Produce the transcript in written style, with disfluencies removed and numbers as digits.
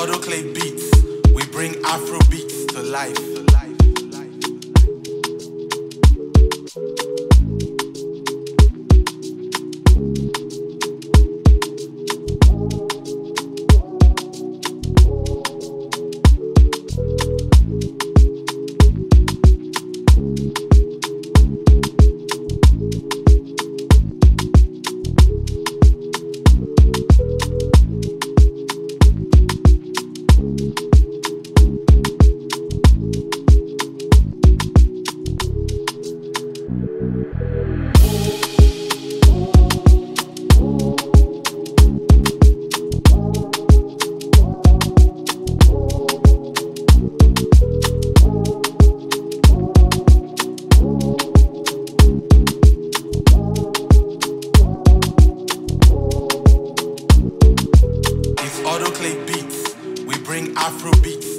Autoclave Beats, we bring Afro beats to life. Autoclave Beats, we bring Afro beats